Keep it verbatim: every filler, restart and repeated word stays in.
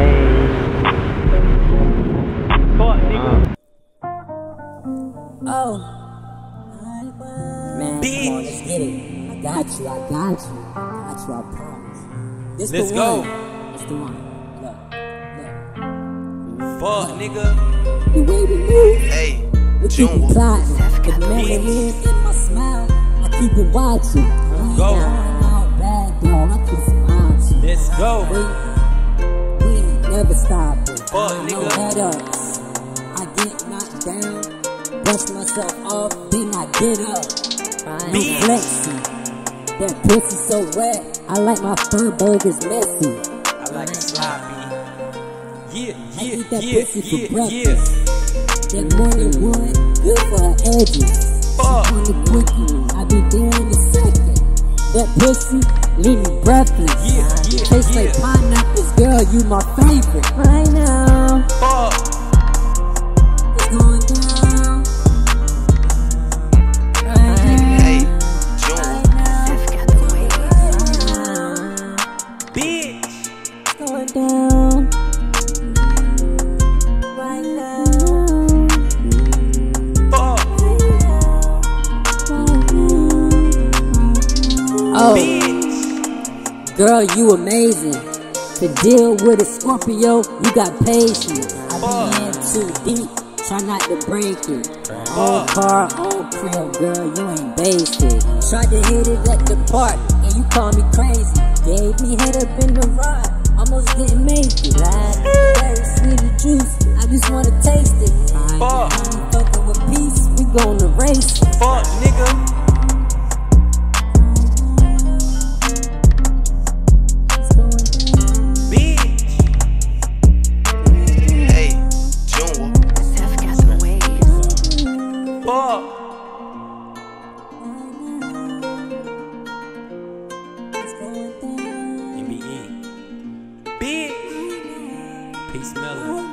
Oh, man, come on, let's get it. I got you, I got you, I got you, I promise. This let's the go. One. It's the one. Look, look. Fuck, look. Nigga. The way we move. Hey, we keep it plotting. The morning wind in my smile. I keep it watching. Let's go. I'm bad, dog. I keep smiling. Let's go. We, we ain't never stopping. Fuck, nigga. No head-ups. I get knocked down. Brush myself off, then I get up. I'm flexing. That pussy so wet. I like my fur burgers messy. I like it sloppy. Yeah, yeah, I eat that yeah, pussy yeah, for breakfast. Yeah. That morning wood, good for her edges. Fuck. She kinda quickie, I be there in a second. That pussy, leave me breathless. Yeah, yeah, tastes yeah. like pineapples, girl, you my favorite. Right now. Fuck. Oh, girl, you amazing. To deal with a Scorpio, you got patience. I be in too deep, try not to break it. Own car, own crib, girl, you ain't basic. Tried to hit it at the park, and you call me crazy. Gave me head up in the ride, almost didn't make it. Like, very sweet juice, I just wanna taste it. Fuck. I'm fucking with peace, we gonna race it. Fuck, nigga. Peace Miller.